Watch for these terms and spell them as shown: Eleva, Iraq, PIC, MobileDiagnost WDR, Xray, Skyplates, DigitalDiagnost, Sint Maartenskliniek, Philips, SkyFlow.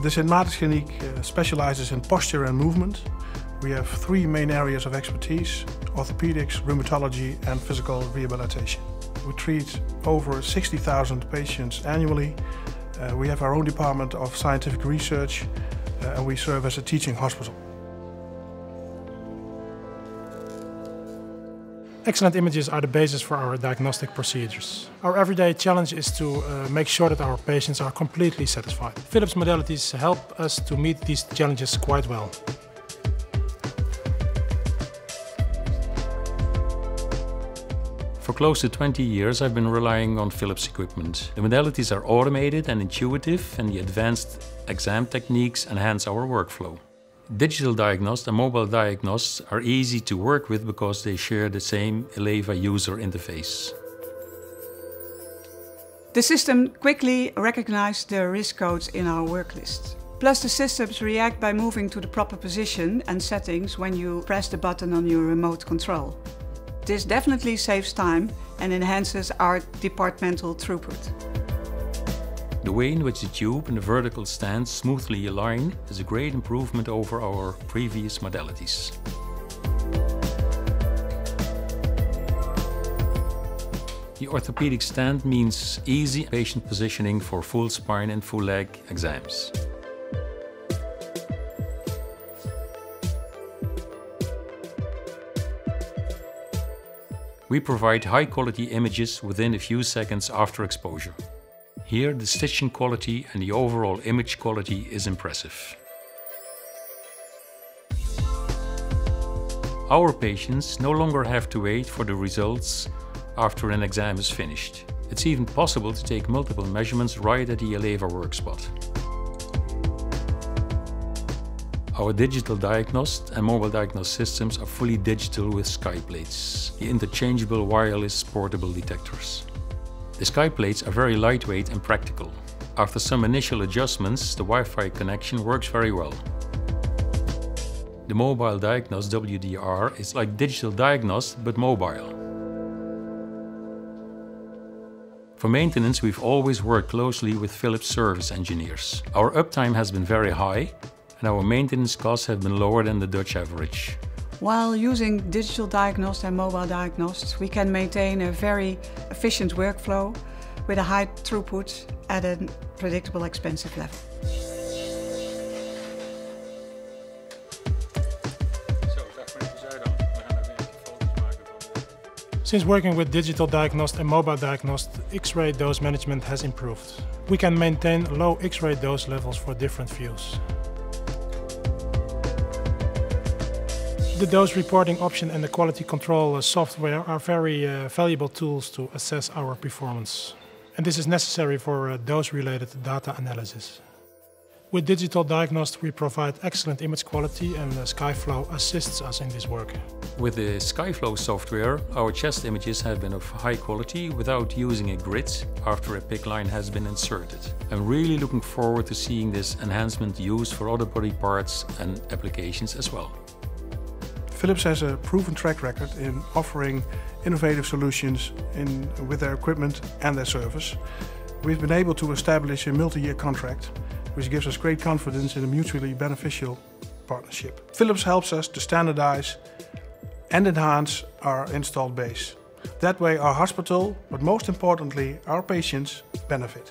The Sint Maartenskliniek specializes in posture and movement. We have three main areas of expertise: orthopedics, rheumatology and physical rehabilitation. We treat over 60,000 patients annually. We have our own department of scientific research and we serve as a teaching hospital. Excellent images are the basis for our diagnostic procedures. Our everyday challenge is to make sure that our patients are completely satisfied. Philips modalities help us to meet these challenges quite well. For close to 20 years I've been relying on Philips equipment. The modalities are automated and intuitive, and the advanced exam techniques enhance our workflow. DigitalDiagnost and MobileDiagnost are easy to work with because they share the same Eleva user interface. The system quickly recognizes the risk codes in our work list. Plus, the systems react by moving to the proper position and settings when you press the button on your remote control. This definitely saves time and enhances our departmental throughput. The way in which the tube and the vertical stands smoothly align is a great improvement over our previous modalities. The orthopedic stand means easy patient positioning for full spine and full leg exams. We provide high-quality images within a few seconds after exposure. Here, the stitching quality and the overall image quality is impressive. Our patients no longer have to wait for the results after an exam is finished. It's even possible to take multiple measurements right at the Eleva workspot. Our DigitalDiagnost and MobileDiagnost systems are fully digital with Skyplates, the interchangeable wireless portable detectors. The Skyplates are very lightweight and practical. After some initial adjustments, the Wi-Fi connection works very well. The MobileDiagnost WDR is like DigitalDiagnost, but mobile. For maintenance, we've always worked closely with Philips service engineers. Our uptime has been very high, and our maintenance costs have been lower than the Dutch average. While using DigitalDiagnost and MobileDiagnost, we can maintain a very efficient workflow with a high throughput at a predictable expensive level. Since working with DigitalDiagnost and MobileDiagnost, X-ray dose management has improved. We can maintain low X-ray dose levels for different views. The dose reporting option and the quality control software are very valuable tools to assess our performance. And this is necessary for dose-related data analysis. With DigitalDiagnost, we provide excellent image quality, and SkyFlow assists us in this work. With the SkyFlow software, our chest images have been of high quality without using a grid after a PIC line has been inserted. I'm really looking forward to seeing this enhancement used for other body parts and applications as well. Philips has a proven track record in offering innovative solutions with their equipment and their service. We've been able to establish a multi-year contract, which gives us great confidence in a mutually beneficial partnership. Philips helps us to standardize and enhance our installed base. That way our hospital, but most importantly our patients, benefit.